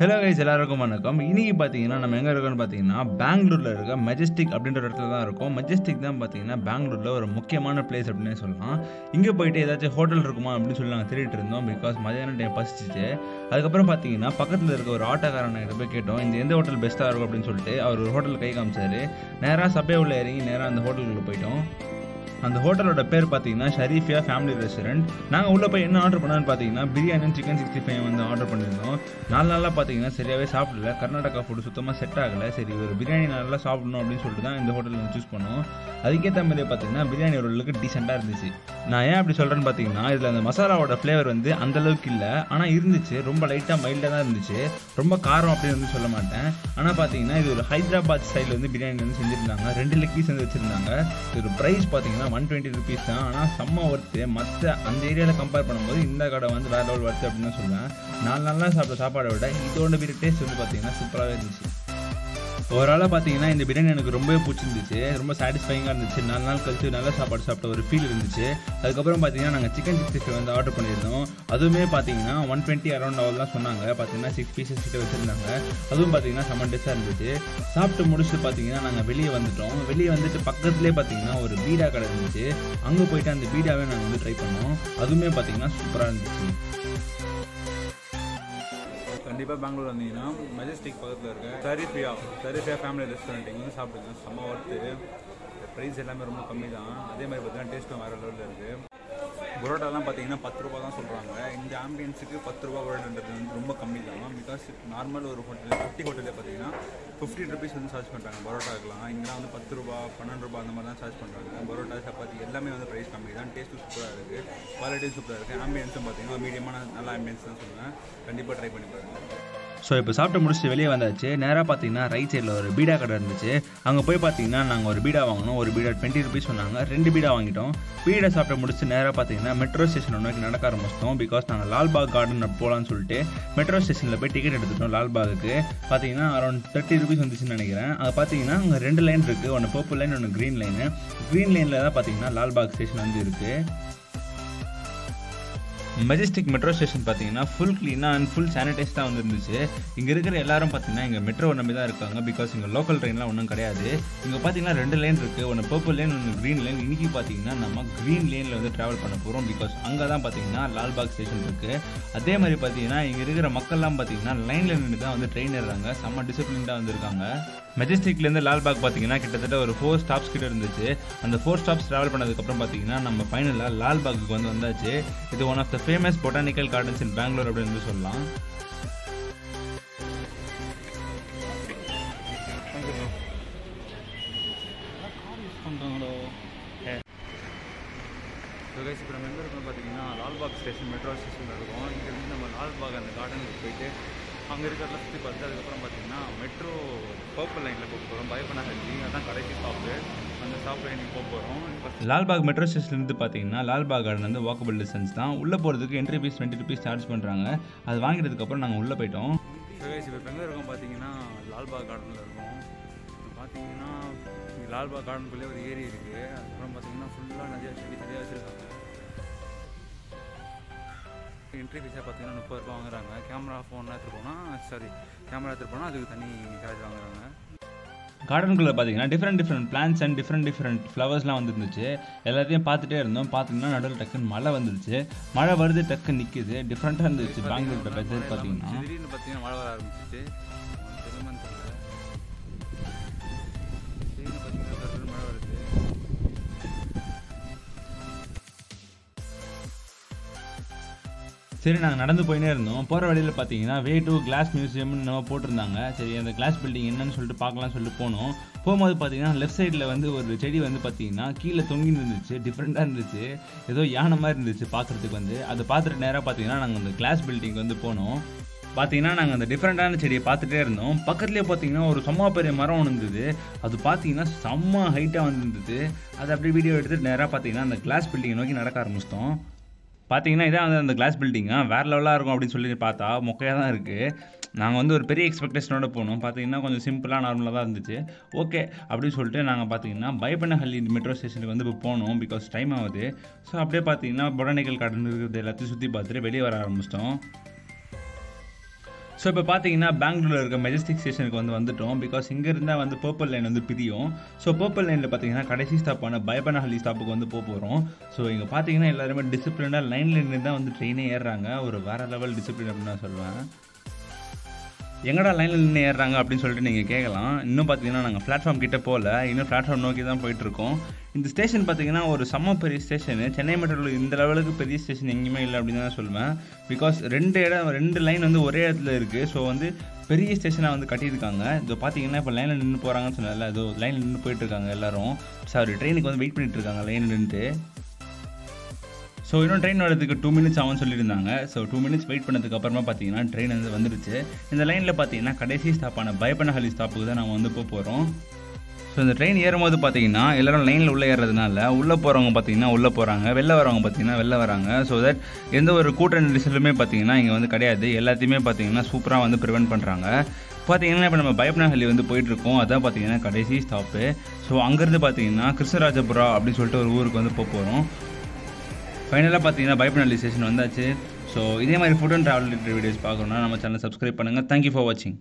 Hello guys, எல்லாருக்கும் வணக்கம். இன்னைக்கு பாத்தீங்கன்னா நம்ம எங்க இருக்கோம்னு பாத்தீங்கன்னா பெங்களூர்ல இருக்க மெஜஸ்டிக் அப்படிங்கற இடத்துல தான் இருக்கோம். மெஜஸ்டிக் தான் பாத்தீங்கன்னா பெங்களூர்ல ஒரு முக்கியமான பிளேஸ் அப்படினே சொல்லலாம். இங்க போயிட்டு ஏதாச்சும் ஹோட்டல் இருக்குமா அப்படி சொல்லி நாங்க தேடிட்டு இருந்தோம். பிகாஸ் மதியான டைம் பசிச்சிச்சு. அதுக்கு அப்புறம் பாத்தீங்கன்னா பக்கத்துல இருக்க ஒரு ஆட்டோக்காரனை கிட்ட போய் கேட்டோம், இந்த எந்த ஹோட்டல் பெஸ்டா இருக்கும் அப்படினு சொல்லிட்டு. அவர் ஒரு ஹோட்டல் கை காமிச்சாரு. நேரா சபே உள்ள இறங்கி நேரா அந்த ஹோட்டலுக்குள்ள போய்ட்டோம். அந்த ஹோட்டலோட பேர் பார்த்தீங்கன்னா ஷரீஃபியா ஃபேமிலி ரெஸ்டாரண்ட். நாங்கள் உள்ளே போய் என்ன ஆர்டர் பண்ணான்னு பார்த்தீங்கன்னா பிரியாணி சிக்கன் 65 வந்து ஆர்டர் பண்ணியிருந்தோம். நாலு நாளாக பார்த்தீங்கன்னா சரியாகவே சாப்பிடல, கர்நாடகா ஃபுட் சுத்தமாக செட் ஆகலை. சரி ஒரு பிரியாணி நல்லா சாப்பிடணும் அப்படின்னு சொல்லிட்டு தான் இந்த ஹோட்டலில் சூஸ் பண்ணோம். அதுக்கேற்ற மாதிரி பார்த்தீங்கன்னா பிரியாணி ஓரளவுக்கு டீசெண்டாக இருந்துச்சு. நான் ஏன் அப்படி சொல்கிறேன்னு பார்த்தீங்கன்னா இதில் அந்த மசாலாவோட ஃப்ளேவர் வந்து அந்தளவுக்கு இல்லை, ஆனால் இருந்துச்சு. ரொம்ப லைட்டாக மைல்டாக தான் இருந்துச்சு, ரொம்ப காரம் அப்படின்னு வந்து சொல்ல மாட்டேன். ஆனால் பார்த்தீங்கன்னா இது ஒரு ஹைதராபாத் ஸ்டைலில் வந்து பிரியாணி வந்து செஞ்சுருந்தாங்க. 2 லெக் பீஸ் வந்து வச்சுருந்தாங்க. இது ஒரு ப்ரைஸ் பார்த்தீங்கன்னா 120 rupees தான். ஆனால் செம்ம ஒர்த்து. மற்ற அந்த ஏரியாவில் கம்பேர் பண்ணும்போது இந்த கடை வந்து வேறு லெவல் ஒர்த்து அப்படின்னு சொல்லுவேன். 4 நாளாக சாப்பிட்ட சாப்பாடை விட இதோட பெரிய டேஸ்ட் வந்து பார்த்தீங்கன்னா சூப்பராகவே இருந்துச்சு. ஓவராலாக பார்த்தீங்கன்னா இந்த பிரியாணி எனக்கு ரொம்பவே பிடிச்சிருந்துச்சு, ரொம்ப சாட்டிஸ்ஃபைங்காக இருந்துச்சு. 4 நாள் கழிச்சு நல்லா சாப்பாடு சாப்பிட்ட ஒரு ஃபீல் இருந்துச்சு. அதுக்கப்புறம் பார்த்தீங்கன்னா நாங்கள் சிக்கன் 65 வந்து ஆர்டர் பண்ணியிருந்தோம். அதுவுமே பார்த்தீங்கன்னா 120 அரௌண்ட் அவர்லாம் சொன்னாங்க. பார்த்தீங்கன்னா 6 பீசஸ் கிட்ட வச்சுருந்தாங்க. அதுவும் பார்த்தீங்கன்னா செம்ம டேஸ்ட்டாக இருந்துச்சு. சாப்பிட்டு முடிச்சுட்டு பார்த்தீங்கன்னா நாங்கள் வெளியே வந்துட்டோம். வெளியே வந்துட்டு பக்கத்துலேயே பார்த்தீங்கன்னா ஒரு பீடா கடை இருந்துச்சு. அங்கே போயிட்டு அந்த பீடாவே நாங்கள் வந்து ட்ரை பண்ணோம். அதுவுமே பார்த்தீங்கன்னா சூப்பராக இருந்துச்சு. கண்டிப்பாக பெங்களூர் வந்தீங்கன்னா மெஜஸ்டிக் பக்கத்தில் இருக்க ஷரீஃபியா ஃபேமிலி ரெஸ்டாரண்ட் இங்கே வந்து சாப்பிடுங்க. செம்ம ஒர்த்து. ப்ரைஸ் எல்லாமே ரொம்ப கம்மி தான். அதே மாதிரி பார்த்தீங்கன்னா டேஸ்ட்டும் வேறு லெவலில் இருக்குது. புரோட்டாலாம் பார்த்தீங்கன்னா 10 ரூபா தான் சொல்கிறாங்க. இந்த ஆம்பியன்ஸுக்கு 10 ரூபா புரோட்டான்றது வந்து ரொம்ப கம்மி தான். பிகாஸ் நார்மல் ஒரு ஹோட்டலில் 50 ஹோட்டலில் பார்த்தீங்கன்னா 50 rupees வந்து சார்ஜ் பண்ணுறாங்க பரோட்டாக்கெலாம். இங்கெல்லாம் வந்து 10 ரூபா 12 ரூபா அந்த மாதிரி தான் சார்ஜ் பண்ணுறாங்க. பரோட்டா சப்பாத்தி எல்லாமே வந்து ப்ரைஸ் கம்மி தான். டேஸ்ட்டும் சூப்பராக இருக்குது, குவாலிட்டியும் சூப்பராக இருக்குது. ஆம்பியன்ஸும் பார்த்தீங்கன்னா மீடியமான நல்ல ஆம்பியன்ஸ் தான் சொல்லுவேன். கண்டிப்பாக ட்ரை பண்ணி பாருங்கள். ஸோ இப்போ சாப்பிட்டு முடிச்சுட்டு வெளியே வந்தாச்சு. நேராக பார்த்தீங்கன்னா ரைட் சைடில் ஒரு பீடா கடை இருந்துச்சு. அங்கே போய் பார்த்தீங்கன்னா நாங்கள் ஒரு பீடா வாங்கினோம். ஒரு பீடா 20 rupees சொன்னாங்க. 2 பீடா வாங்கிட்டோம். பீடா சாப்பிட்டு முடிச்சு நேராக பார்த்தீங்கன்னா மெட்ரோ ஸ்டேஷன் ஒன்று நடக்க ஆரம்பிச்சிட்டோம். பிகாஸ் நாங்கள் லால்பாக் கார்டன் போகலான்னு சொல்லிட்டு மெட்ரோ ஸ்டேஷனில் போய் டிக்கெட் எடுத்துட்டோம். லால்பாகுக்கு பார்த்தீங்கன்னா அரௌண்ட் 30 rupees வந்துச்சுன்னு நினைக்கிறேன். அதை பார்த்தீங்கன்னா அங்கே 2 லைன் இருக்குது. ஒன்று பர்பிள் லைன், ஒன்று க்ரீன் லைனு. க்ரீன் லைனில் தான் பார்த்தீங்கன்னா லால்பாக் ஸ்டேஷன் வந்து இருக்குது. மெஜஸ்டிக் மெட்ரோ ஸ்டேஷன் பார்த்தீங்கன்னா ஃபுல் க்ளீனாக அண்ட் ஃபுல் சானிடைஸ்டாக வந்துருந்துச்சு. இங்கே இருக்கிற எல்லாரும் பார்த்தீங்கன்னா இங்கே மெட்ரோ நம்பி தான் இருக்காங்க. பிகாஸ் இங்கே லோக்கல் ட்ரெயின்லாம் ஒன்றும் கிடையாது. இங்கே பார்த்தீங்கன்னா 2 லைன் இருக்குது. ஒன்று பர்பிள் லைன், ஒன்று க்ரீன் லைன். இன்றைக்கி பார்த்தீங்கன்னா நம்ம க்ரீன் லைனில் வந்து ட்ராவல் பண்ண போகிறோம். பிகாஸ் அங்கே தான் பார்த்தீங்கன்னா லால்பாக் ஸ்டேஷன் இருக்குது. அதே மாதிரி பார்த்தீங்கன்னா இங்கே இருக்கிற மக்கள்லாம் பார்த்தீங்கன்னா லைனில் நின்று தான் வந்து ட்ரெயின் ஏறுறாங்க. செம்ம டிசிப்ளின்டாக வந்துருக்காங்க. மெஜஸ்டிக்லேருந்து லால்பாக் பார்த்தீங்கன்னா கிட்டத்தட்ட ஒரு 4 ஸ்டாப்ஸ் கிட்ட இருந்துச்சு. அந்த 4 ஸ்டாப்ஸ் ட்ராவல் பண்ணதுக்கப்புறம் பார்த்தீங்கன்னா நம்ம ஃபைனலாக லால்பாக்கு வந்து வந்தாச்சு. இது one of the famous botanical gardens in Bangalore அப்படின்னு சொல்லலாம். இப்போ நம்ம எங்கே இருக்கோம் பார்த்தீங்கன்னா லால்பாக் ஸ்டேஷன் மெட்ரோ ஸ்டேஷனில் இருக்கும். இங்கேருந்து நம்ம லால்பாக் அந்த கார்டனுக்கு போயிட்டு அங்கே இருக்கிறதெல்லாம் சுற்றி பார்த்து அதுக்கப்புறம் பார்த்தீங்கன்னா மெட்ரோ பர்பிள் லைனில் போக போகிறோம். பயப்பண்ணா செஞ்சு அதான் கடைக்கு சாப்பிட்டு அந்த சாப்பிட்டு இன்னைக்கு போக போகிறோம். லால்பாக் மெட்ரோ ஸ்டேஷன்லேருந்து பார்த்தீங்கன்னா லால்பாக் கார்டன் வந்து வாக்கபிள் டிஸ்டன்ஸ் தான். உள்ளே போகிறதுக்கு என்ட்ரி பீஸ் 20 rupees சார்ஜ் பண்ணுறாங்க. அது வாங்கினதுக்கப்புறம் நாங்கள் உள்ளே போயிட்டோம். இப்போ எங்கே இருக்கோம் பார்த்தீங்கன்னா லால்பாக் கார்டனில் இருக்கோம். பார்த்தீங்கன்னா லால்பாக் கார்டனுக்குள்ளே ஒரு ஏரி இருக்குது. அதுக்கப்புறம் பார்த்தீங்கன்னா ஃபுல்லாக நிறையா செடி வச்சுருக்காங்க. என்ட்ரி ஃபீஸாக பார்த்தீங்கன்னா 30 ரூபா வாங்குறாங்க. கேமரா ஃபோன்லாம் எடுத்துகிட்டு போனால் கேமரா எடுத்துகிட்டு போனால் அதுக்கு தனி சார்ஜ் வாங்குறாங்க. கார்டனுக்குள்ளே பார்த்தீங்கன்னா டிஃப்ரெண்ட் பிளான்ஸ் அண்ட் டிஃப்ரெண்ட் ஃப்ளவர்ஸ்லாம் வந்துருந்துச்சு. எல்லாத்தையும் பார்த்துட்டே இருந்தோம். பார்த்தீங்கன்னா நடுவில் டக்குன்னு மழை வந்துருச்சு. மழை வருது, டக்கு நிற்குது. டிஃப்ரெண்ட்டாக இருந்துச்சு பெங்களூர்கிட்ட பேசுறது. பார்த்தீங்கன்னா திடீர்னு பார்த்தீங்கன்னா மழை வர ஆரம்பிச்சிச்சு. சரி நாங்கள் நடந்து போயினே இருந்தோம். போகிற வழியில் பார்த்தீங்கன்னா வே to கிளாஸ் மியூசியம்னு நம்ம போட்டிருந்தாங்க. சரி அந்த கிளாஸ் பில்டிங் என்னன்னு சொல்லிட்டு பார்க்கலாம்னு சொல்லிட்டு போனோம். போகும்போது பார்த்தீங்கன்னா லெஃப்ட் சைடில் வந்து ஒரு செடி வந்து பார்த்தீங்கன்னா கீழே தொங்கி இருந்துச்சு. டிஃப்ரெண்ட்டாக இருந்துச்சு, ஏதோ யானை மாதிரி இருந்துச்சு பார்க்குறதுக்கு வந்து. அதை பார்த்துட்டு நேராக பார்த்தீங்கன்னா நாங்கள் அந்த கிளாஸ் பில்டிங் வந்து போனோம். பார்த்தீங்கன்னா நாங்கள் அந்த டிஃப்ரெண்ட்டான செடியை பார்த்துட்டே இருந்தோம். பக்கத்துலேயே பார்த்தீங்கன்னா ஒரு செம்ம பெரிய மரம் ஒன்று இருந்தது. அது பார்த்தீங்கன்னா செம்ம ஹைட்டாக வந்துருந்தது. அதை அப்படியே வீடியோ எடுத்துகிட்டு நேராக பார்த்தீங்கன்னா அந்த கிளாஸ் பில்டிங்கை நோக்கி நடக்க ஆரம்பிச்சிட்டோம். பார்த்தீங்கன்னா இதான் வந்து அந்த கிளாஸ் பில்டிங்காக வேறு லெவலாக இருக்கும் அப்படின்னு சொல்லி பார்த்தா மொக்கையாக தான் இருக்குது. நாங்கள் வந்து ஒரு பெரிய எக்ஸ்பெக்டேஷனோட போனோம். பார்த்தீங்கன்னா கொஞ்சம் சிம்பிளாக நார்மலாக தான் இருந்துச்சு. ஓகே அப்படின்னு சொல்லிட்டு நாங்கள் பார்த்தீங்கன்னா பயப்பண்ணஹள்ளி மெட்ரோ ஸ்டேஷனுக்கு வந்து இப்போ போனோம். பிகாஸ் டைம் ஆகுது. ஸோ அப்படியே பார்த்தீங்கன்னா பொட்டானிக்கல் கார்டன் இருக்கிறது எல்லாத்தையும் சுற்றி பார்த்துட்டு வெளியே வர ஆரம்பிச்சிட்டோம். ஸோ இப்போ பார்த்தீங்கன்னா பெங்களூரில் இருக்க மெஜஸ்டிக் ஸ்டேஷனுக்கு வந்துட்டோம். பிகாஸ் இங்கே இருந்தால் பர்பிள் லைன் பிரியும். ஸோ பர்பிள் லைனில் பார்த்தீங்கன்னா கடைசி ஸ்டாப்பான பயப்பனஹள்ளி ஸ்டாப்புக்கு போகிறோம். ஸோ இங்கே பார்த்தீங்கன்னா எல்லாருமே டிசிப்ளினாக லைன்லேருந்து தான் ட்ரெயினே ஏறுறாங்க. ஒரு வேறு லெவல் டிசிப்ளின் அப்படின்னு நான் சொல்லுவேன். எங்கடா லைனில் நின்று ஏறுறாங்க அப்படின்னு சொல்லிட்டு நீங்கள் கேட்கலாம். இன்னும் பார்த்தீங்கன்னா நாங்கள் பிளாட்ஃபார்ம் கிட்டே போகல, இன்னும் பிளாட்ஃபார்ம் நோக்கி தான் போயிட்டுருக்கோம். இந்த ஸ்டேஷன் பார்த்தீங்கன்னா ஒரு செம்ம பெரிய ஸ்டேஷனு. சென்னை மெட்ரோவில் இந்த லெவலுக்கு பெரிய ஸ்டேஷன் எங்கேயுமே இல்லை அப்படின்னு தான் சொல்லுவேன். பிகாஸ் ரெண்டு லைன் ஒரே இடத்துல இருக்குது. ஸோ பெரிய ஸ்டேஷனாக கட்டியிருக்காங்க. இது பார்த்தீங்கன்னா இப்போ லைனில் நின்று போகிறாங்கன்னு சொன்னால ஏதோ லைனில் நின்று போயிட்டுருக்காங்க எல்லோரும். சாரி, ட்ரெயினுக்கு வெயிட் பண்ணிட்டுருக்காங்க லைனில் நின்று. ஸோ இன்னும் ட்ரெயின் வரதுக்கு 2 minutes ஆகும்னு சொல்லியிருந்தாங்க. ஸோ 2 minutes வெயிட் பண்ணதுக்கப்புறமா பார்த்தீங்கன்னா ட்ரெயின் வந்துடுச்சு. இந்த லைனில் பார்த்தீங்கன்னா கடைசி ஸ்டாப்பான பயப்பனஹள்ளி ஸ்டாப்புக்கு தான் நம்ம போகிறோம். ஸோ இந்த ட்ரெயின் ஏறும்போது பார்த்தீங்கன்னா எல்லோரும் லைனில் உள்ளே ஏறுறதுனால உள்ளே போகிறவங்க பார்த்தீங்கன்னா உள்ளே போகிறாங்க, வெளில வரவங்க பார்த்தீங்கன்னா வெளில வராங்க. ஸோ தட் எந்த ஒரு கூட்ட நெரிசலுமே பார்த்தீங்கன்னா இங்கே கிடையாது. எல்லாத்தையுமே பார்த்தீங்கன்னா சூப்பராக ப்ரிவெண்ட் பண்ணுறாங்க. பார்த்தீங்கன்னா இப்போ நம்ம பயப்பனஹள்ளி போயிட்டுருக்கோம். அதான் பார்த்தீங்கன்னா கடைசி ஸ்டாப்பு. ஸோ அங்கேருந்து பார்த்தீங்கன்னா கிருஷ்ணராஜபுரா அப்படின்னு சொல்லிட்டு ஒரு ஊருக்கு போகிறோம். ஃபைனலாக பார்த்தீங்கன்னா பயப்பனஹள்ளி ஸ்டேஷன் வந்தாச்சு. ஸோ இதே மாதிரி ஃபுட் அண்ட் ட்ராவல் வீடியோஸ் பார்க்கணுன்னா நம்ம சேனலை சப்ஸ்கிரைப் பண்ணுங்கள். தேங்க்யூ ஃபார் வாட்சிங்.